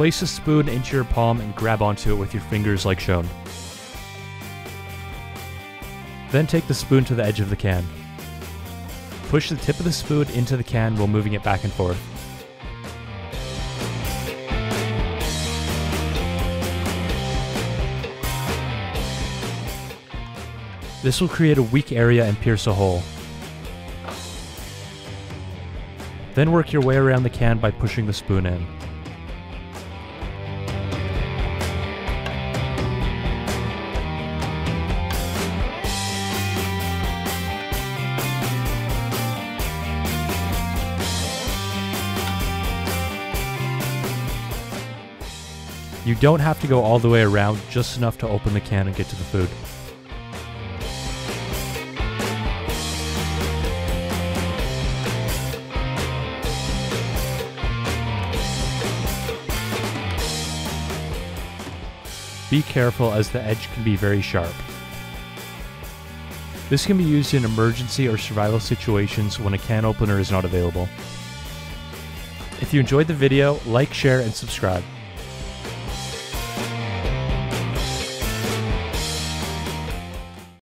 Place the spoon into your palm and grab onto it with your fingers like shown. Then take the spoon to the edge of the can. Push the tip of the spoon into the can while moving it back and forth. This will create a weak area and pierce a hole. Then work your way around the can by pushing the spoon in. You don't have to go all the way around, just enough to open the can and get to the food. Be careful as the edge can be very sharp. This can be used in emergency or survival situations when a can opener is not available. If you enjoyed the video, like, share, and subscribe.